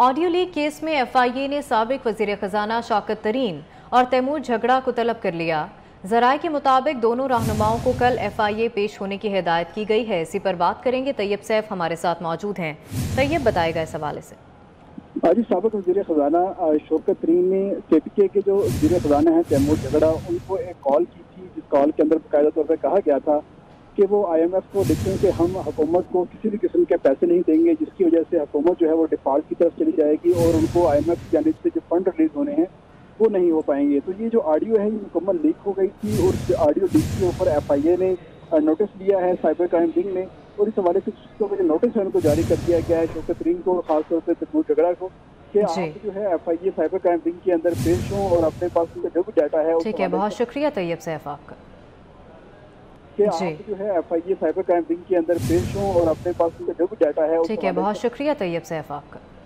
Audio leak case में FIA ने साबिक वजीर खजाना शौकत तरीन और तैमूर झगड़ा को तलब कर लिया। जराये के मुताबिक दोनों रहनुमाओं को कल एफआईए पेश होने की हिदायत की गई है। इसी पर बात करेंगे, तैयब सैफ हमारे साथ मौजूद हैं। तैयब, बताएगा इस हवाले से। आज साबिक वजीर खजाना शौकत तरीन ने सेटके के जो वजीर खजाना है तैमूर झगड़ा, उनको एक कॉल की थी, जिस कॉल के अंदर बाकायदा तौर पर कहा गया था कि वो आईएमएफ को लिखें कि हम हुकूमत को किसी भी किस्म के पैसे नहीं देंगे, जिसकी वजह से हुकूमत जो है वो डिफॉल्ट की तरफ चली जाएगी और उनको आईएमएफ की जानिब से जो फंड रिलीज होने हैं वो नहीं हो पाएंगे। तो ये जो ऑडियो है ये मुकम्मल लीक हो गई थी और इस ऑडियो लीक के ऊपर एफआईए ने नोटिस लिया है, साइबर क्राइम विंग ने, और इस हवाले से जो नोटिस है उनको जारी कर दिया गया है शौकत तरीन को, खासतौर पर तैमूर झगड़ा को, कि आप जो है एफआईए साइबर क्राइम विंग के अंदर पेश हों और अपने पास उनका जो भी डाटा है। ठीक है, बहुत शुक्रिया तैयब सैफ आपका। आप जो है एफआईए साइबर क्राइम विंग के अंदर पेश हों और अपने पास उनका जो भी डाटा है। ठीक है, बहुत शुक्रिया तैयब सैफ आपका।